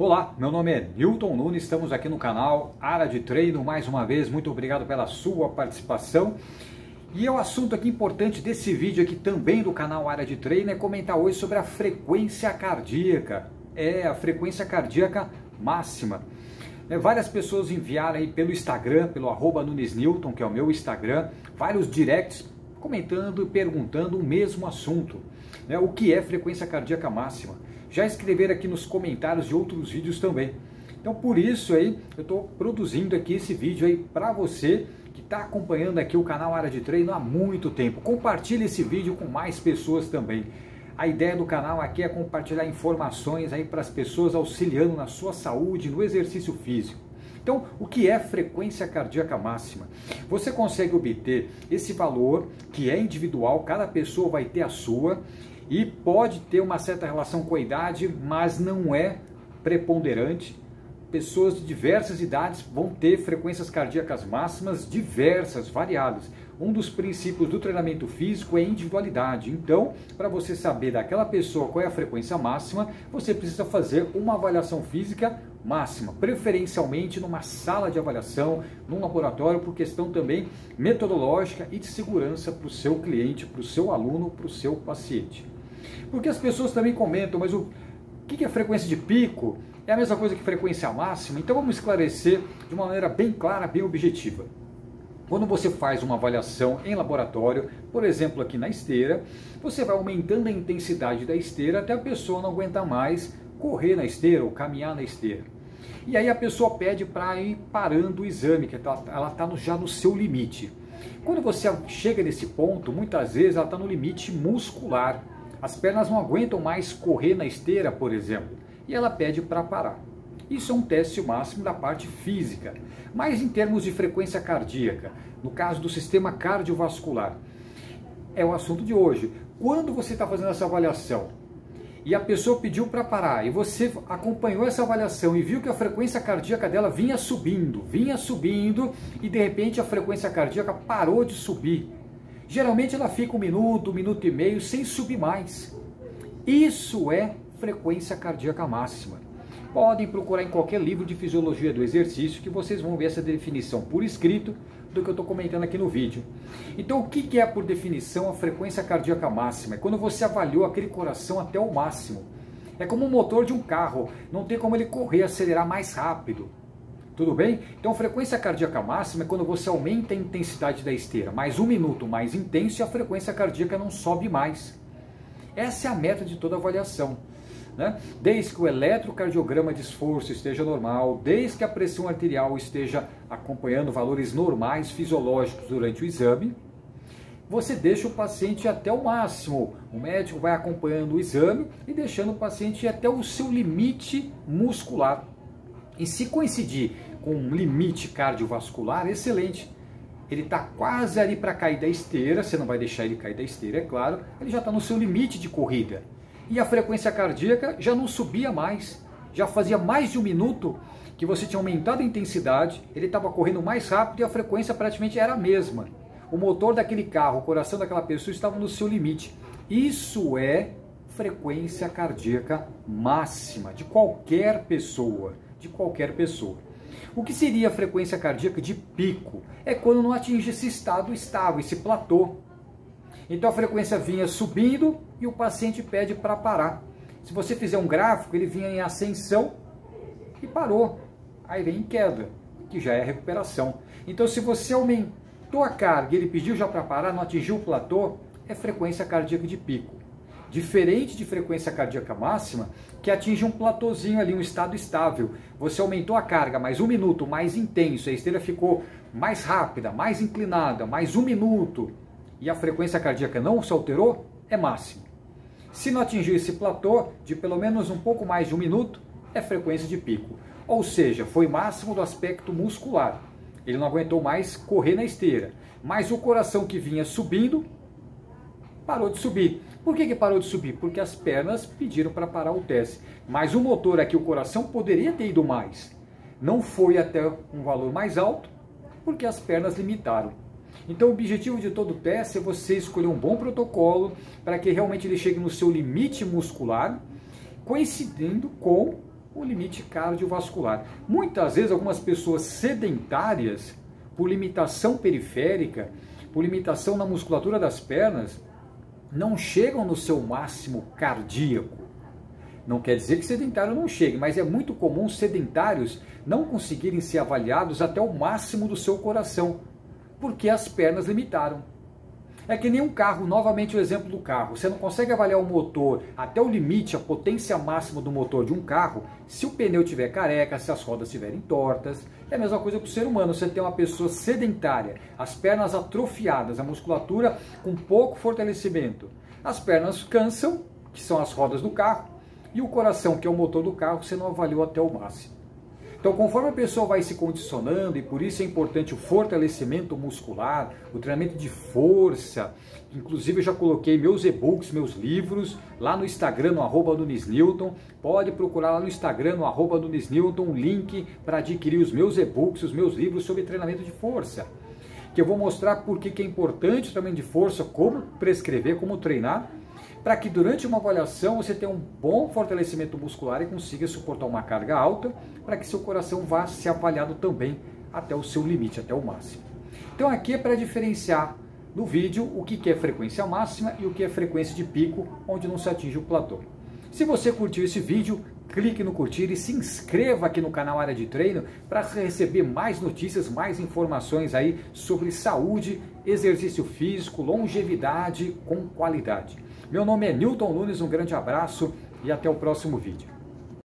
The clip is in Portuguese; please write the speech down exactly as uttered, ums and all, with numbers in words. Olá, meu nome é Newton Nunes, estamos aqui no canal Área de Treino, mais uma vez, muito obrigado pela sua participação. E o assunto aqui importante desse vídeo aqui também do canal Área de Treino é comentar hoje sobre a frequência cardíaca, é a frequência cardíaca máxima. Várias pessoas enviaram aí pelo Instagram, pelo arroba Nunes Newton, que é o meu Instagram, vários directs comentando e perguntando o mesmo assunto, né? O que é frequência cardíaca máxima? Já escreveram aqui nos comentários de outros vídeos também. Então por isso aí eu estou produzindo aqui esse vídeo aí para você que está acompanhando aqui o canal Área de Treino há muito tempo. Compartilhe esse vídeo com mais pessoas também. A ideia do canal aqui é compartilhar informações aí para as pessoas, auxiliando na sua saúde, no exercício físico. Então, o que é frequência cardíaca máxima? Você consegue obter esse valor que é individual, cada pessoa vai ter a sua e pode ter uma certa relação com a idade, mas não é preponderante. Pessoas de diversas idades vão ter frequências cardíacas máximas diversas, variadas. Um dos princípios do treinamento físico é individualidade. Então, para você saber daquela pessoa qual é a frequência máxima, você precisa fazer uma avaliação física máxima, preferencialmente numa sala de avaliação, num laboratório, por questão também metodológica e de segurança para o seu cliente, para o seu aluno, para o seu paciente. Porque as pessoas também comentam, mas o que é frequência de pico? É a mesma coisa que frequência máxima? Então vamos esclarecer de uma maneira bem clara, bem objetiva. Quando você faz uma avaliação em laboratório, por exemplo aqui na esteira, você vai aumentando a intensidade da esteira até a pessoa não aguentar mais correr na esteira ou caminhar na esteira. E aí a pessoa pede para ir parando o exame, que ela está já no seu limite. Quando você chega nesse ponto, muitas vezes ela está no limite muscular. As pernas não aguentam mais correr na esteira, por exemplo. E ela pede para parar. Isso é um teste máximo da parte física. Mas em termos de frequência cardíaca, no caso do sistema cardiovascular, é o assunto de hoje. Quando você está fazendo essa avaliação e a pessoa pediu para parar e você acompanhou essa avaliação e viu que a frequência cardíaca dela vinha subindo, vinha subindo e de repente a frequência cardíaca parou de subir. Geralmente ela fica um minuto, um minuto e meio sem subir mais. Isso é frequência cardíaca máxima. Podem procurar em qualquer livro de fisiologia do exercício que vocês vão ver essa definição por escrito do que eu estou comentando aqui no vídeo. Então o que é por definição a frequência cardíaca máxima? É quando você avaliou aquele coração até o máximo. É como o motor de um carro, não tem como ele correr, acelerar mais rápido. Tudo bem? Então frequência cardíaca máxima é quando você aumenta a intensidade da esteira, mais um minuto mais intenso e a frequência cardíaca não sobe mais. Essa é a meta de toda avaliação. Desde que o eletrocardiograma de esforço esteja normal, desde que a pressão arterial esteja acompanhando valores normais fisiológicos durante o exame, você deixa o paciente até o máximo. O médico vai acompanhando o exame e deixando o paciente até o seu limite muscular. E se coincidir com um limite cardiovascular, excelente. Ele está quase ali para cair da esteira, você não vai deixar ele cair da esteira, é claro, ele já está no seu limite de corrida. E a frequência cardíaca já não subia mais, já fazia mais de um minuto que você tinha aumentado a intensidade, ele estava correndo mais rápido e a frequência praticamente era a mesma. O motor daquele carro, o coração daquela pessoa estava no seu limite. Isso é frequência cardíaca máxima de qualquer pessoa, de qualquer pessoa. O que seria a frequência cardíaca de pico? É quando não atinge esse estado estável, esse platô. Então a frequência vinha subindo e o paciente pede para parar. Se você fizer um gráfico, ele vinha em ascensão e parou. Aí vem em queda, que já é a recuperação. Então se você aumentou a carga e ele pediu já para parar, não atingiu o platô, é frequência cardíaca de pico. Diferente de frequência cardíaca máxima, que atinge um platôzinho ali, um estado estável. Você aumentou a carga mais um minuto, mais intenso, a esteira ficou mais rápida, mais inclinada, mais um minuto. E a frequência cardíaca não se alterou, é máximo. Se não atingir esse platô de pelo menos um pouco mais de um minuto, é frequência de pico. Ou seja, foi máximo do aspecto muscular. Ele não aguentou mais correr na esteira. Mas o coração que vinha subindo, parou de subir. Por que que parou de subir? Porque as pernas pediram para parar o teste. Mas o motor aqui, o coração, poderia ter ido mais. Não foi até um valor mais alto, porque as pernas limitaram. Então o objetivo de todo teste é você escolher um bom protocolo para que realmente ele chegue no seu limite muscular, coincidindo com o limite cardiovascular. Muitas vezes algumas pessoas sedentárias, por limitação periférica, por limitação na musculatura das pernas, não chegam no seu máximo cardíaco. Não quer dizer que sedentário não chegue, mas é muito comum sedentários não conseguirem ser avaliados até o máximo do seu coração, porque as pernas limitaram. É que nem um carro, novamente o exemplo do carro, você não consegue avaliar o motor até o limite, a potência máxima do motor de um carro, se o pneu estiver careca, se as rodas estiverem tortas. É a mesma coisa para o ser humano, você tem uma pessoa sedentária, as pernas atrofiadas, a musculatura com pouco fortalecimento. As pernas cansam, que são as rodas do carro, e o coração, que é o motor do carro, você não avaliou até o máximo. Então, conforme a pessoa vai se condicionando, e por isso é importante o fortalecimento muscular, o treinamento de força, inclusive eu já coloquei meus e-books, meus livros, lá no Instagram, no arroba Nunes Newton, pode procurar lá no Instagram, no arroba Nunes Newton, um link para adquirir os meus e-books, os meus livros sobre treinamento de força, que eu vou mostrar por que é importante o treinamento de força, como prescrever, como treinar, para que durante uma avaliação você tenha um bom fortalecimento muscular e consiga suportar uma carga alta, para que seu coração vá ser avaliado também até o seu limite, até o máximo. Então aqui é para diferenciar no vídeo o que é frequência máxima e o que é frequência de pico, onde não se atinge o platô. Se você curtiu esse vídeo, clique no curtir e se inscreva aqui no canal Área de Treino para receber mais notícias, mais informações aí sobre saúde, exercício físico, longevidade com qualidade. Meu nome é Newton Nunes, um grande abraço e até o próximo vídeo.